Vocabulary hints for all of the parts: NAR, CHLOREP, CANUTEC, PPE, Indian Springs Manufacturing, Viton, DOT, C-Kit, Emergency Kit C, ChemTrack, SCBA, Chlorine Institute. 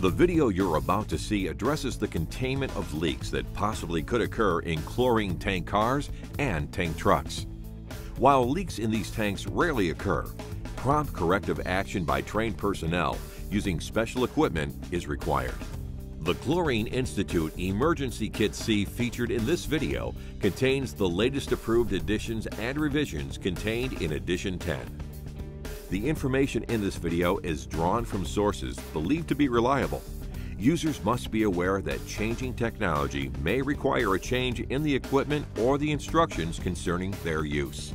The video you're about to see addresses the containment of leaks that possibly could occur in chlorine tank cars and tank trucks. While leaks in these tanks rarely occur, prompt corrective action by trained personnel using special equipment is required. The Chlorine Institute Emergency Kit C featured in this video contains the latest approved additions and revisions contained in Addition 10. The information in this video is drawn from sources believed to be reliable. Users must be aware that changing technology may require a change in the equipment or the instructions concerning their use.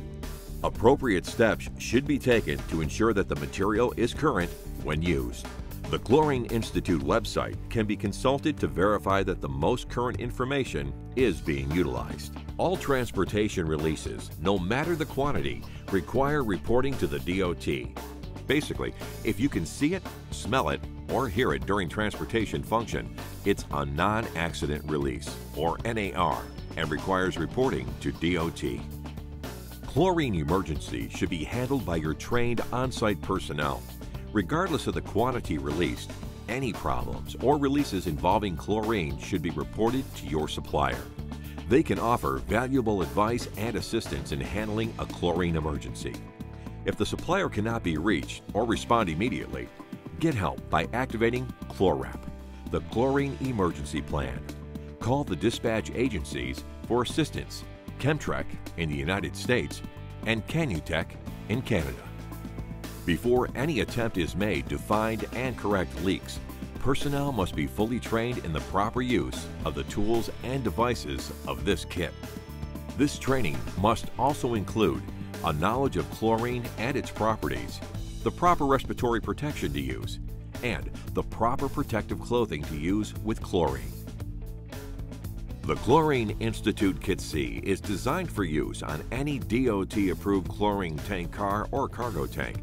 Appropriate steps should be taken to ensure that the material is current when used. The Chlorine Institute website can be consulted to verify that the most current information is being utilized. All transportation releases, no matter the quantity, require reporting to the DOT. Basically, if you can see it, smell it, or hear it during transportation function, it's a non-accident release, or NAR, and requires reporting to DOT. Chlorine emergency should be handled by your trained on-site personnel. Regardless of the quantity released, any problems or releases involving chlorine should be reported to your supplier. They can offer valuable advice and assistance in handling a chlorine emergency. If the supplier cannot be reached or respond immediately, get help by activating ChLOREP, the Chlorine Emergency Plan. Call the dispatch agencies for assistance, ChemTrack in the United States and CANUTEC in Canada. Before any attempt is made to find and correct leaks, personnel must be fully trained in the proper use of the tools and devices of this kit. This training must also include a knowledge of chlorine and its properties, the proper respiratory protection to use, and the proper protective clothing to use with chlorine. The Chlorine Institute Kit C is designed for use on any DOT-approved chlorine tank car or cargo tank,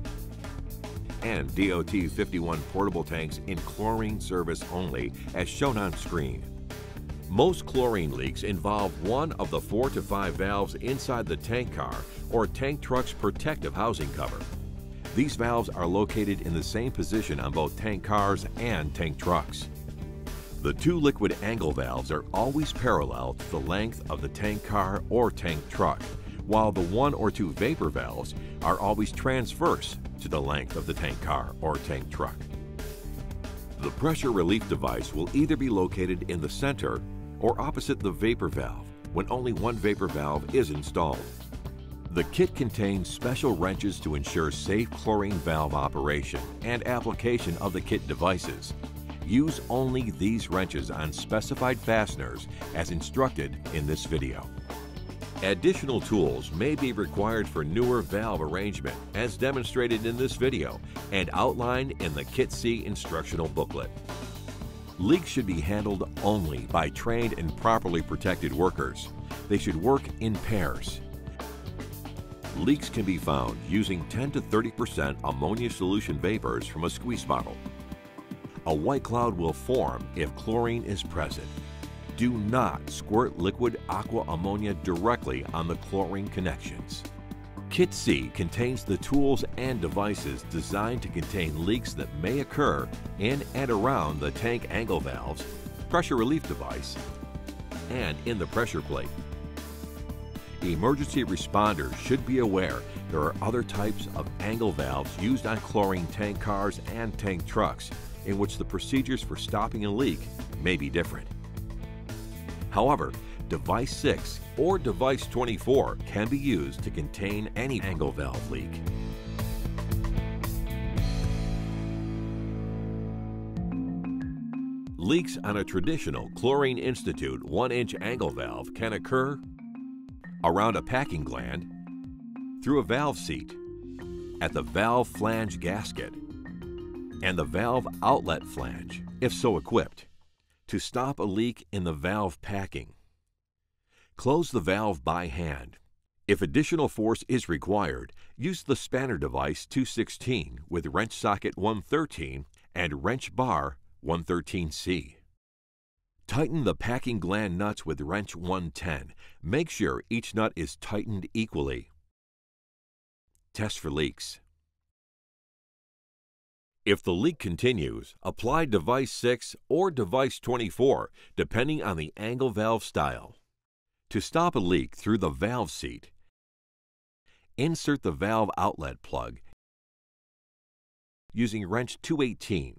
and DOT 51 portable tanks in chlorine service only, as shown on screen. Most chlorine leaks involve one of the 4 to 5 valves inside the tank car or tank truck's protective housing cover. These valves are located in the same position on both tank cars and tank trucks. The 2 liquid angle valves are always parallel to the length of the tank car or tank truck, while the 1 or 2 vapor valves are always transverse to the length of the tank car or tank truck. The pressure relief device will either be located in the center or opposite the vapor valve when only 1 vapor valve is installed. The kit contains special wrenches to ensure safe chlorine valve operation and application of the kit devices. Use only these wrenches on specified fasteners as instructed in this video. Additional tools may be required for newer valve arrangement, as demonstrated in this video and outlined in the Kit C instructional booklet. Leaks should be handled only by trained and properly protected workers. They should work in pairs. Leaks can be found using 10 to 30% ammonia solution vapors from a squeeze bottle. A white cloud will form if chlorine is present. Do not squirt liquid aqua ammonia directly on the chlorine connections. Kit C contains the tools and devices designed to contain leaks that may occur in and around the tank angle valves, pressure relief device, and in the pressure plate. Emergency responders should be aware there are other types of angle valves used on chlorine tank cars and tank trucks, in which the procedures for stopping a leak may be different. However, Device 6 or Device 24 can be used to contain any angle valve leak. Leaks on a traditional Chlorine Institute 1-inch angle valve can occur around a packing gland, through a valve seat, at the valve flange gasket, and the valve outlet flange, if so equipped. To stop a leak in the valve packing, close the valve by hand. If additional force is required, use the spanner device 216 with wrench socket 113 and wrench bar 113C. Tighten the packing gland nuts with wrench 110. Make sure each nut is tightened equally. Test for leaks. If the leak continues, apply device 6 or device 24, depending on the angle valve style. To stop a leak through the valve seat, insert the valve outlet plug using wrench 218.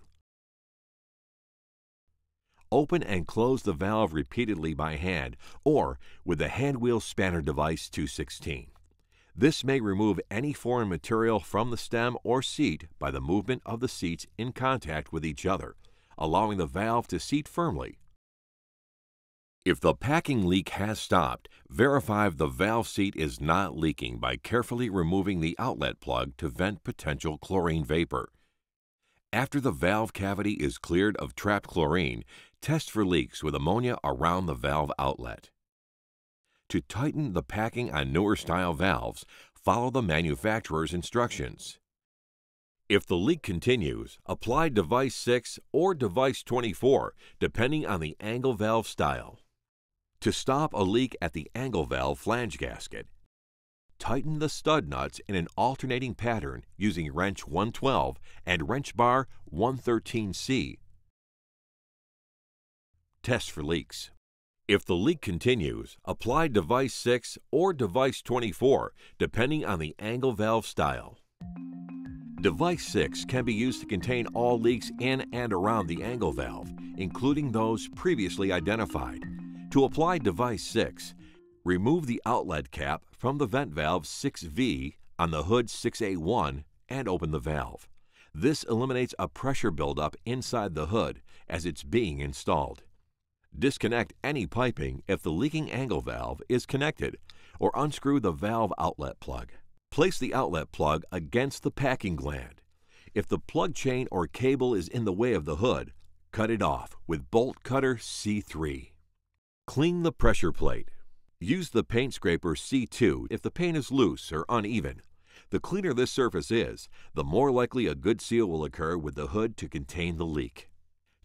Open and close the valve repeatedly by hand or with the hand wheel spanner device 216. This may remove any foreign material from the stem or seat by the movement of the seats in contact with each other, allowing the valve to seat firmly. If the packing leak has stopped, verify the valve seat is not leaking by carefully removing the outlet plug to vent potential chlorine vapor. After the valve cavity is cleared of trapped chlorine, test for leaks with ammonia around the valve outlet. To tighten the packing on newer style valves, follow the manufacturer's instructions. If the leak continues, apply device 6 or device 24, depending on the angle valve style. To stop a leak at the angle valve flange gasket, tighten the stud nuts in an alternating pattern using wrench 112 and wrench bar 113C. Test for leaks. If the leak continues, apply device 6 or device 24, depending on the angle valve style. Device 6 can be used to contain all leaks in and around the angle valve, including those previously identified. To apply device 6, remove the outlet cap from the vent valve 6V on the hood 6A1 and open the valve. This eliminates a pressure buildup inside the hood as it's being installed. Disconnect any piping if the leaking angle valve is connected, or unscrew the valve outlet plug. Place the outlet plug against the packing gland. If the plug chain or cable is in the way of the hood, cut it off with bolt cutter C3. Clean the pressure plate. Use the paint scraper C2 if the paint is loose or uneven. The cleaner this surface is, the more likely a good seal will occur with the hood to contain the leak.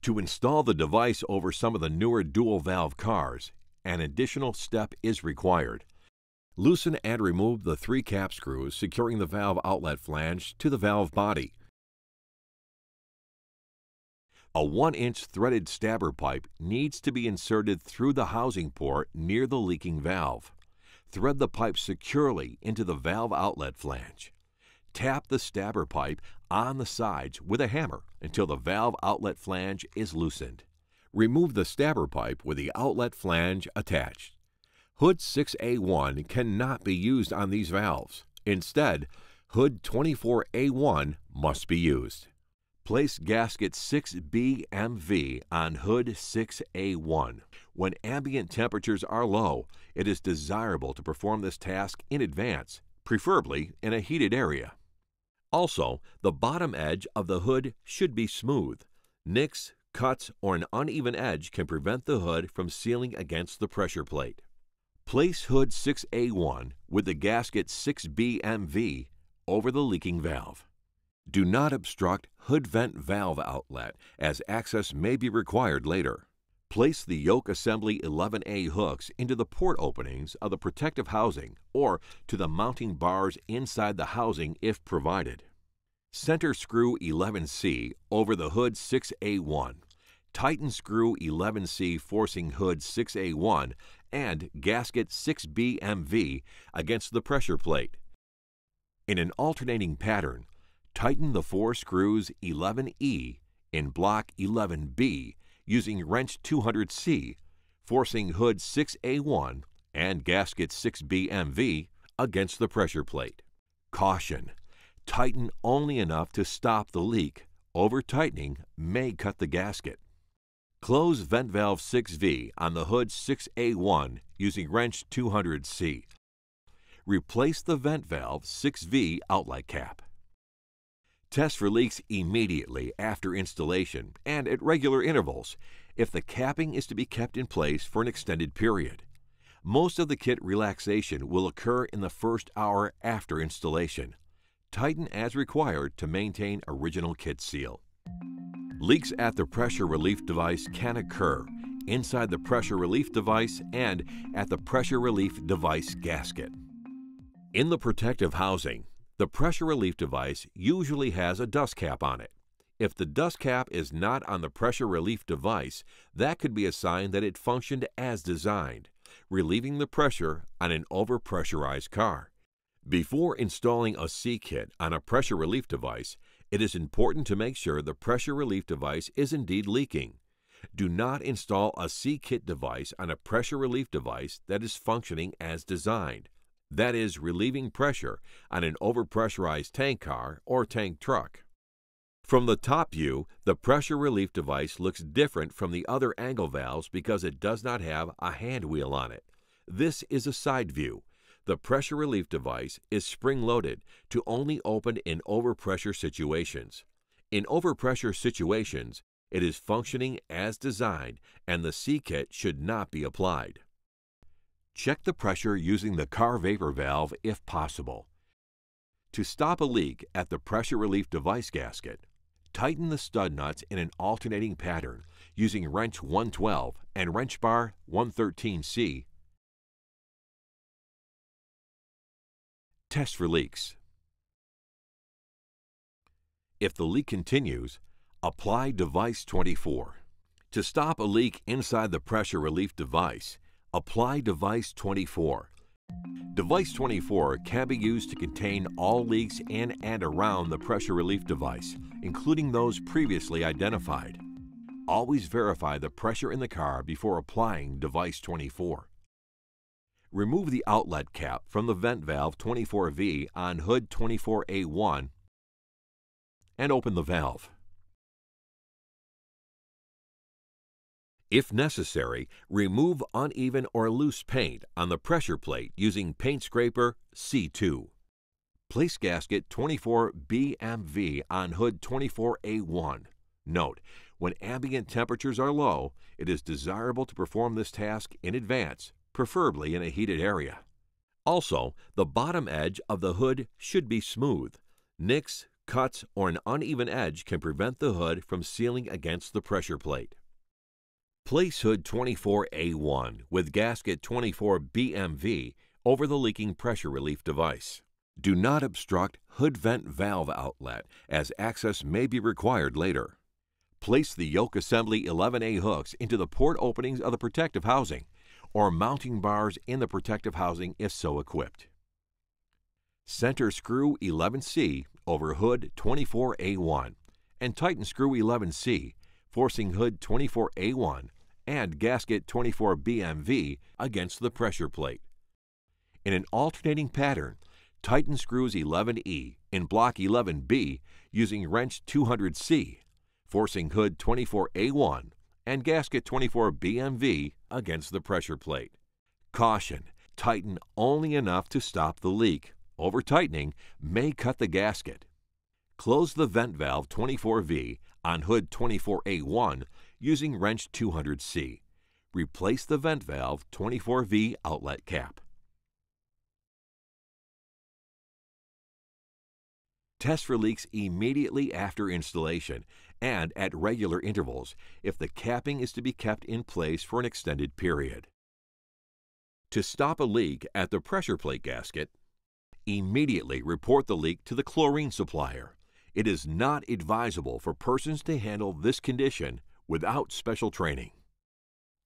To install the device over some of the newer dual-valve cars, an additional step is required. Loosen and remove the 3 cap screws securing the valve outlet flange to the valve body. A 1-inch threaded stabber pipe needs to be inserted through the housing port near the leaking valve. Thread the pipe securely into the valve outlet flange. Tap the stabber pipe on the sides with a hammer until the valve outlet flange is loosened. Remove the stabber pipe with the outlet flange attached. Hood 6A1 cannot be used on these valves. Instead, hood 24A1 must be used. Place gasket 6BMV on hood 6A1. When ambient temperatures are low, it is desirable to perform this task in advance, preferably in a heated area. Also, the bottom edge of the hood should be smooth. Nicks, cuts, or an uneven edge can prevent the hood from sealing against the pressure plate. Place hood 6A1 with the gasket 6BMV over the leaking valve. Do not obstruct hood vent valve outlet, as access may be required later. Place the yoke assembly 11A hooks into the port openings of the protective housing or to the mounting bars inside the housing if provided. Center screw 11C over the hood 6A1. Tighten screw 11C forcing hood 6A1 and gasket 6BMV against the pressure plate. In an alternating pattern, tighten the 4 screws 11E in block 11B using wrench 200C, forcing hood 6A1 and gasket 6BMV against the pressure plate. Caution: tighten only enough to stop the leak. Over-tightening may cut the gasket. Close vent valve 6V on the hood 6A1 using wrench 200C. Replace the vent valve 6V outlet cap. Test for leaks immediately after installation and at regular intervals if the capping is to be kept in place for an extended period. Most of the kit relaxation will occur in the first hour after installation. Tighten as required to maintain original kit seal. Leaks at the pressure relief device can occur inside the pressure relief device and at the pressure relief device gasket. In the protective housing, the pressure relief device usually has a dust cap on it. If the dust cap is not on the pressure relief device, that could be a sign that it functioned as designed, relieving the pressure on an overpressurized car. Before installing a C-Kit on a pressure relief device, it is important to make sure the pressure relief device is indeed leaking. Do not install a C-Kit device on a pressure relief device that is functioning as designed, that is, relieving pressure on an overpressurized tank car or tank truck. From the top view, the pressure relief device looks different from the other angle valves because it does not have a hand wheel on it. This is a side view. The pressure relief device is spring-loaded to only open in overpressure situations. In overpressure situations, it is functioning as designed and the C-Kit should not be applied. Check the pressure using the car vapor valve if possible. To stop a leak at the pressure relief device gasket, tighten the stud nuts in an alternating pattern using wrench 112 and wrench bar 113C. Test for leaks. If the leak continues, apply device 24. To stop a leak inside the pressure relief device, apply device 24. Device 24 can be used to contain all leaks in and around the pressure relief device, including those previously identified. Always verify the pressure in the car before applying device 24. Remove the outlet cap from the vent valve 24V on hood 24A1 and open the valve. If necessary, remove uneven or loose paint on the pressure plate using paint scraper C2. Place gasket 24BMV on hood 24A1. Note, when ambient temperatures are low, it is desirable to perform this task in advance, preferably in a heated area. Also, the bottom edge of the hood should be smooth. Nicks, cuts, or an uneven edge can prevent the hood from sealing against the pressure plate. Place hood 24A1 with gasket 24BMV over the leaking pressure relief device. Do not obstruct hood vent valve outlet, as access may be required later. Place the yoke assembly 11A hooks into the port openings of the protective housing, or mounting bars in the protective housing if so equipped. Center screw 11C over hood 24A1 and tighten screw 11C, forcing hood 24A1 and gasket 24BMV against the pressure plate. In an alternating pattern, tighten screws 11E in block 11B using wrench 200C, forcing hood 24A1 and gasket 24BMV against the pressure plate. Caution: tighten only enough to stop the leak. Over-tightening may cut the gasket. Close the vent valve 24V on hood 24A1 using wrench 200C. Replace the vent valve 24V outlet cap. Test for leaks immediately after installation and at regular intervals if the capping is to be kept in place for an extended period. To stop a leak at the pressure plate gasket, immediately report the leak to the chlorine supplier. It is not advisable for persons to handle this condition without special training.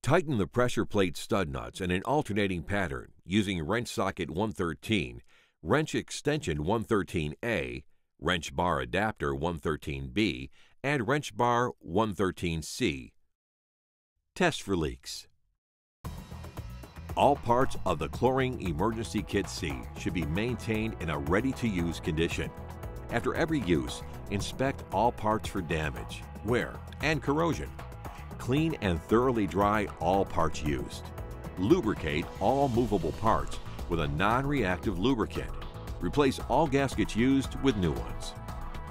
Tighten the pressure plate stud nuts in an alternating pattern using wrench socket 113, wrench extension 113A, wrench bar adapter 113B, and wrench bar 113C. Test for leaks. All parts of the Chlorine Emergency Kit C should be maintained in a ready-to-use condition. After every use, inspect all parts for damage, wear, and corrosion. Clean and thoroughly dry all parts used. Lubricate all movable parts with a non-reactive lubricant. Replace all gaskets used with new ones.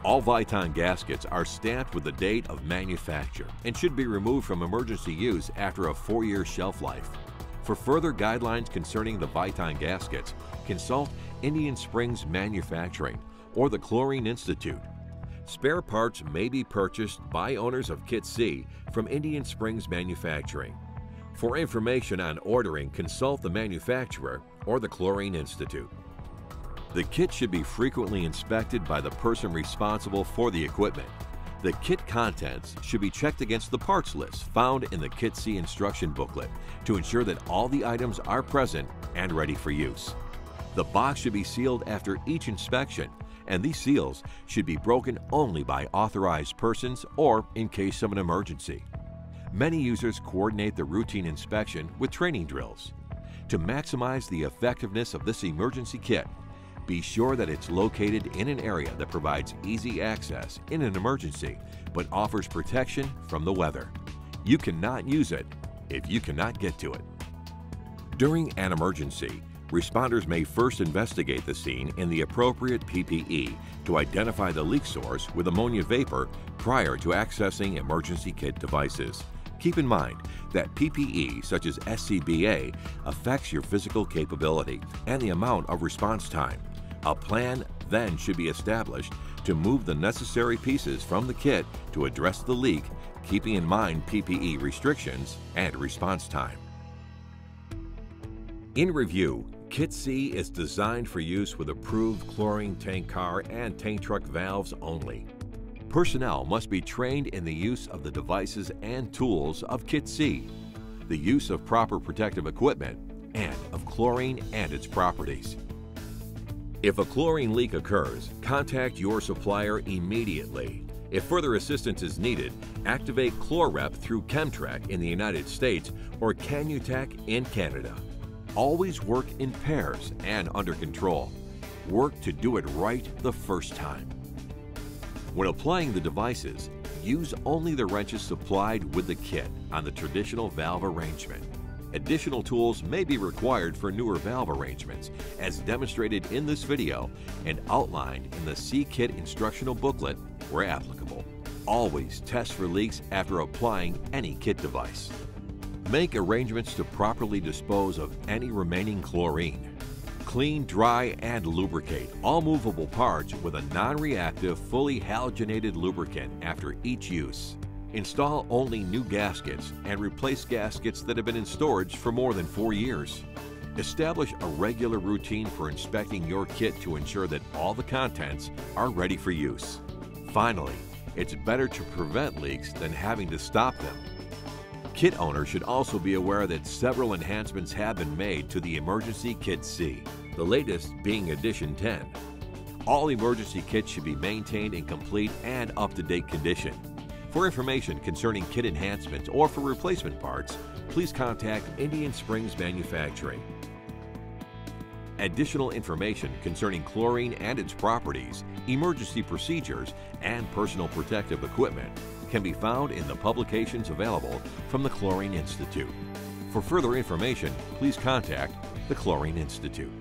All Viton gaskets are stamped with the date of manufacture and should be removed from emergency use after a 4-year shelf life. For further guidelines concerning the Viton gaskets, consult Indian Springs Manufacturing or the Chlorine Institute. Spare parts may be purchased by owners of Kit C from Indian Springs Manufacturing. For information on ordering, consult the manufacturer or the Chlorine Institute. The kit should be frequently inspected by the person responsible for the equipment. The kit contents should be checked against the parts list found in the Kit C instruction booklet to ensure that all the items are present and ready for use. The box should be sealed after each inspection, and these seals should be broken only by authorized persons or in case of an emergency. Many users coordinate the routine inspection with training drills. To maximize the effectiveness of this emergency kit, be sure that it's located in an area that provides easy access in an emergency but offers protection from the weather. You cannot use it if you cannot get to it. During an emergency, responders may first investigate the scene in the appropriate PPE to identify the leak source with ammonia vapor prior to accessing emergency kit devices. Keep in mind that PPE, such as SCBA, affects your physical capability and the amount of response time. A plan then should be established to move the necessary pieces from the kit to address the leak, keeping in mind PPE restrictions and response time. In review, Kit C is designed for use with approved chlorine tank car and tank truck valves only. Personnel must be trained in the use of the devices and tools of Kit C, the use of proper protective equipment, and of chlorine and its properties. If a chlorine leak occurs, contact your supplier immediately. If further assistance is needed, activate ChLOREP through ChemTrack in the United States or CANUTEC in Canada. Always work in pairs and under control. Work to do it right the first time. When applying the devices, use only the wrenches supplied with the kit on the traditional valve arrangement. Additional tools may be required for newer valve arrangements, as demonstrated in this video and outlined in the C-Kit instructional booklet where applicable. Always test for leaks after applying any kit device. Make arrangements to properly dispose of any remaining chlorine. Clean, dry, and lubricate all movable parts with a non-reactive, fully halogenated lubricant after each use. Install only new gaskets and replace gaskets that have been in storage for more than 4 years. Establish a regular routine for inspecting your kit to ensure that all the contents are ready for use. Finally, it's better to prevent leaks than having to stop them. Kit owners should also be aware that several enhancements have been made to the Emergency Kit C, the latest being Edition 10. All emergency kits should be maintained in complete and up-to-date condition. For information concerning kit enhancements or for replacement parts, please contact Indian Springs Manufacturing. Additional information concerning chlorine and its properties, emergency procedures, and personal protective equipment can be found in the publications available from the Chlorine Institute. For further information, please contact the Chlorine Institute.